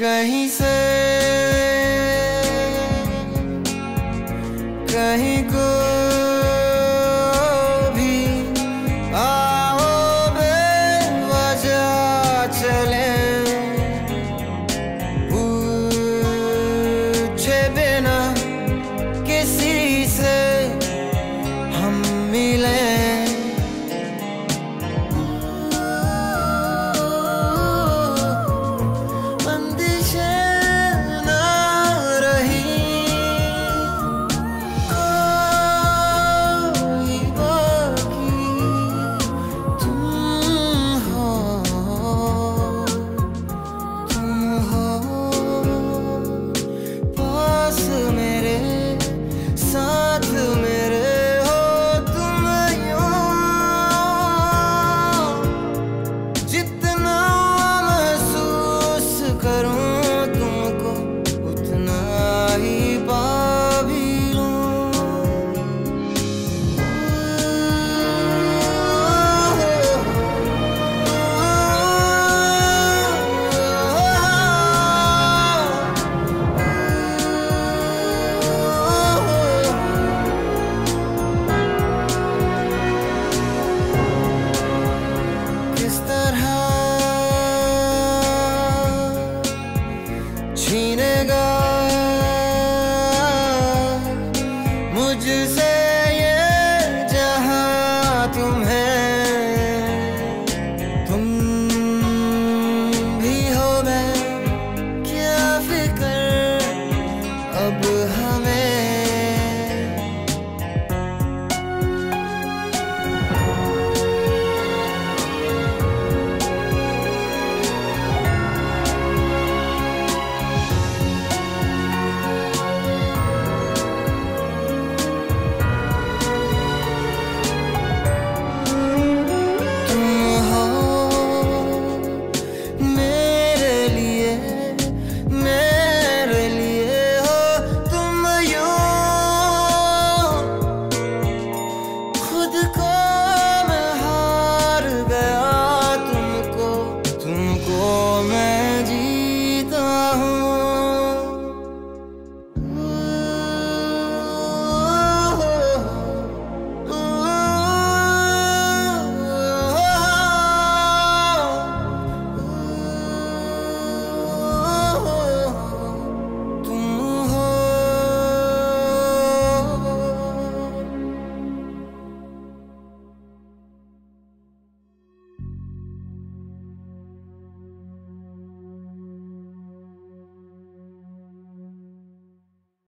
कहीं से कहीं को भी आओ बेवजह चले, पूछे बिना किसी से हम मिले।